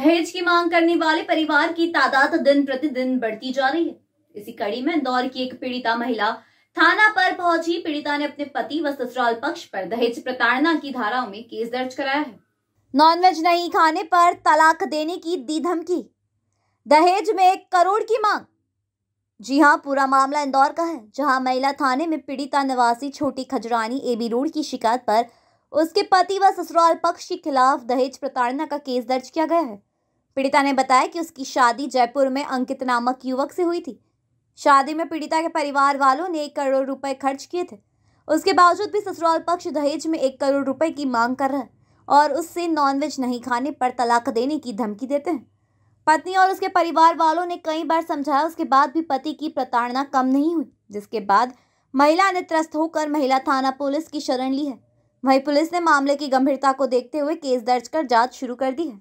दहेज की मांग करने वाले परिवार की तादाद दिन प्रतिदिन बढ़ती जा रही है। इसी कड़ी में इंदौर की एक पीड़िता महिला थाना पर पहुंची। पीड़िता ने अपने पति व ससुराल पक्ष पर दहेज प्रताड़ना की धाराओं में केस दर्ज कराया है। नॉनवेज नहीं खाने पर तलाक देने की दी धमकी, दहेज में 1 करोड़ की मांग। जी हां, पूरा मामला इंदौर का है, जहां महिला थाने में पीड़िता निवासी छोटी खजरानी एबी रोड की शिकायत पर उसके पति व ससुराल पक्ष के खिलाफ दहेज प्रताड़ना का केस दर्ज किया गया है। पीड़िता ने बताया कि उसकी शादी जयपुर में अंकित नामक युवक से हुई थी। शादी में पीड़िता के परिवार वालों ने 1 करोड़ रुपए खर्च किए थे। उसके बावजूद भी ससुराल पक्ष दहेज में 1 करोड़ रुपए की मांग कर रहा है और उससे नॉनवेज नहीं खाने पर तलाक देने की धमकी देते हैं। पत्नी और उसके परिवार वालों ने कई बार समझाया, उसके बाद भी पति की प्रताड़ना कम नहीं हुई, जिसके बाद महिला ने त्रस्त होकर महिला थाना पुलिस की शरण ली है। वहीं पुलिस ने मामले की गंभीरता को देखते हुए केस दर्ज कर जाँच शुरू कर दी है।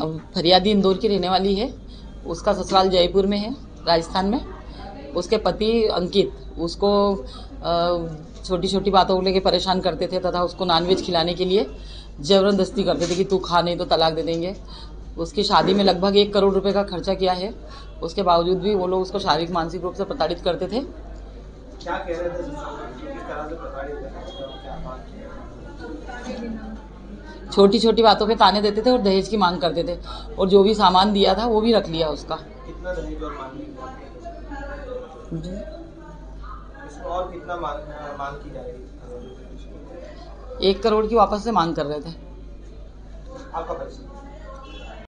अब फरियादी इंदौर की रहने वाली है, उसका ससुराल जयपुर में है, राजस्थान में। उसके पति अंकित उसको छोटी छोटी बातों को लेकर परेशान करते थे तथा उसको नॉनवेज खिलाने के लिए जबरदस्ती करते थे कि तू खा नहीं तो तलाक दे देंगे। उसकी शादी में लगभग 1 करोड़ रुपए का खर्चा किया है, उसके बावजूद भी वो लोग उसको शारीरिक मानसिक रूप से प्रताड़ित करते थे। क्या कह रहे थे? छोटी छोटी बातों पे ताने देते थे और दहेज की मांग करते थे, और जो भी सामान दिया था वो भी रख लिया उसका। कितना दहेज और मांग की जा रही? 1 करोड़ की वापस से मांग कर रहे थे। आपका